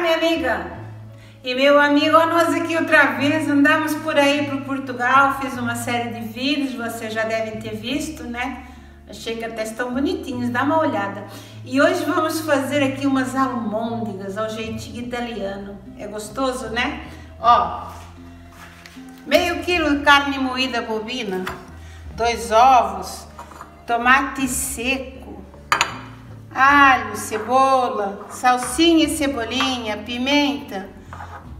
minha amiga? E meu amigo, nós aqui outra vez andamos por aí para Portugal, fiz uma série de vídeos, vocês já devem ter visto, né? Achei que até estão bonitinhos, dá uma olhada. E hoje vamos fazer aqui umas almôndegas ao jeitinho italiano. É gostoso, né? Ó, meio quilo de carne moída bovina, 2 ovos, tomate seco, alho, cebola, salsinha e cebolinha, pimenta,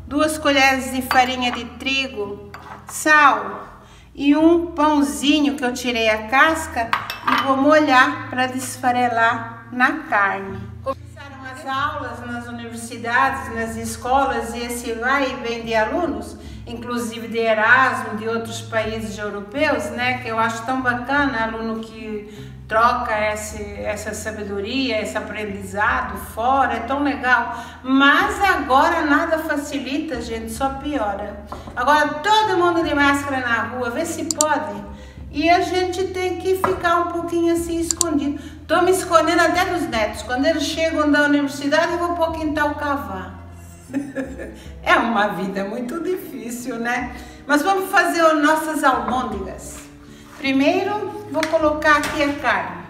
2 colheres de farinha de trigo, sal e um pãozinho que eu tirei a casca e vou molhar para desfarelar na carne. Começaram as aulas nas universidades, nas escolas e esse vai e vem de alunos, inclusive de Erasmo, de outros países europeus, né? Que eu acho tão bacana, aluno que troca essa sabedoria, esse aprendizado fora, é tão legal. Mas agora nada facilita, gente, só piora. Agora todo mundo de máscara na rua, vê se pode. E a gente tem que ficar um pouquinho assim escondido. Tô me escondendo até dos netos. Quando eles chegam da universidade, eu vou pôr quintal cavar. É uma vida muito difícil, né? Mas vamos fazer as nossas almôndegas. Primeiro, vou colocar aqui a carne.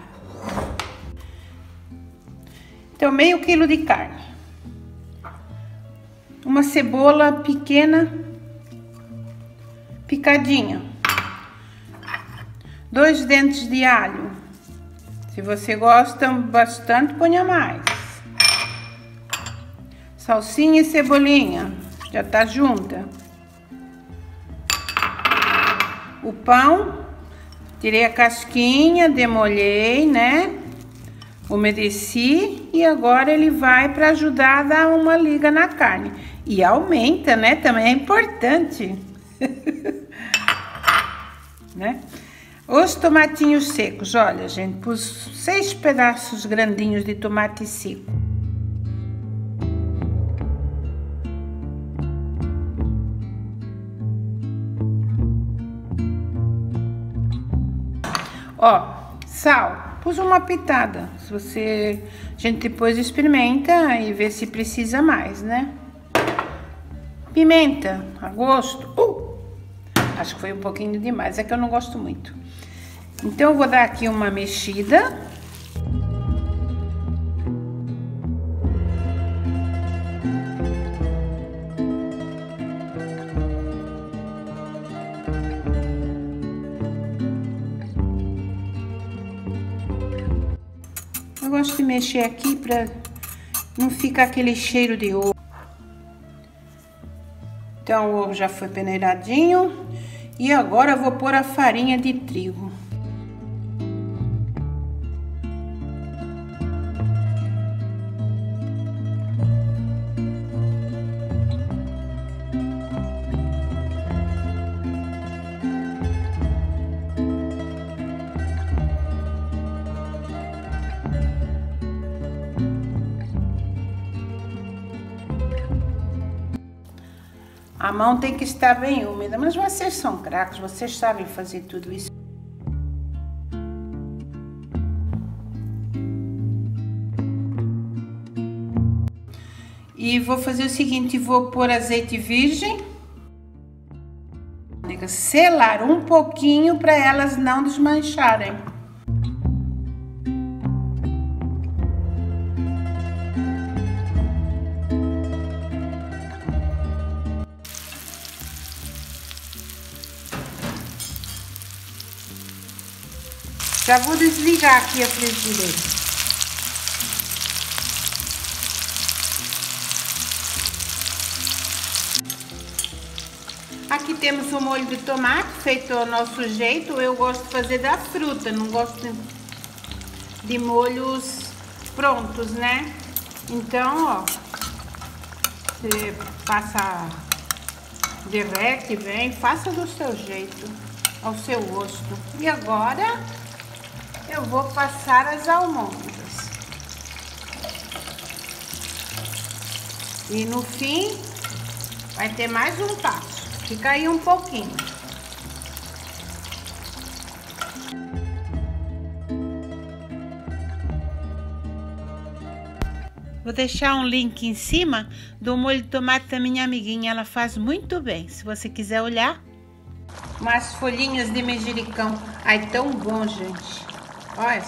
Então, meio quilo de carne. Uma cebola pequena, picadinha. 2 dentes de alho. Se você gosta bastante, ponha mais. Salsinha e cebolinha, já tá junta. O pão, tirei a casquinha, demolhei, né? Umedeci e agora ele vai para ajudar a dar uma liga na carne. E aumenta, né? Também é importante. Né? Os tomatinhos secos, olha, gente, pus 6 pedaços grandinhos de tomate seco. Ó, sal, pus uma pitada, se você... A gente depois experimenta e vê se precisa mais, né? Pimenta, a gosto. Acho que foi um pouquinho demais, é que eu não gosto muito. Então eu vou dar aqui uma mexida. Eu gosto de mexer aqui para não ficar aquele cheiro de ovo. Então o ovo já foi peneiradinho. E agora eu vou pôr a farinha de trigo. A mão tem que estar bem úmida, mas vocês são craques, vocês sabem fazer tudo isso. E vou fazer o seguinte, vou pôr azeite virgem. Selar um pouquinho para elas não desmancharem. Já vou desligar aqui a frigideira. Aqui temos o molho de tomate, feito ao nosso jeito. Eu gosto de fazer da fruta, não gosto de molhos prontos, né? Então, ó, você passa, derrete bem, faça do seu jeito, ao seu gosto. E agora... eu vou passar as almôndegas. E no fim, vai ter mais um passo. Fica aí um pouquinho. Vou deixar um link em cima do molho de tomate da minha amiguinha, ela faz muito bem, se você quiser olhar. Umas folhinhas de manjericão, ai tão bom, gente, olha,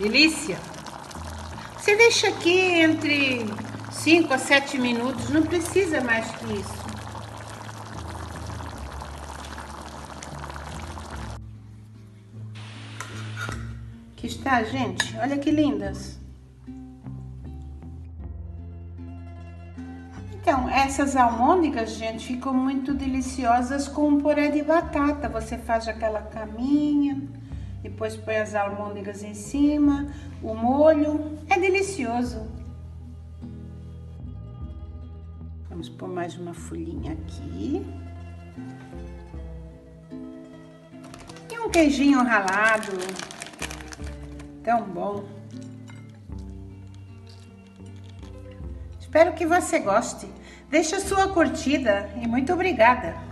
delícia. Você deixa aqui entre 5 a 7 minutos, não precisa mais que isso. Aqui está, gente, olha que lindas. Então, essas almôndegas, gente, ficam muito deliciosas com um purê de batata. Você faz aquela caminha, depois põe as almôndegas em cima, o molho. É delicioso. Vamos pôr mais uma folhinha aqui. E um queijinho ralado. Tão bom. Espero que você goste. Deixe a sua curtida e muito obrigada!